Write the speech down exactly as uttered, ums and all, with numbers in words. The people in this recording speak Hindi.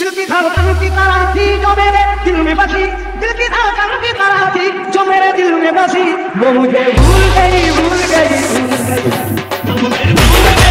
दिल की धड़कन की तरह थी जो मेरे दिल में बसी, दिल की धड़कन की तरह थी जो मेरे दिल में बसी, वो मुझे भूल गई भूल गई भूल गई।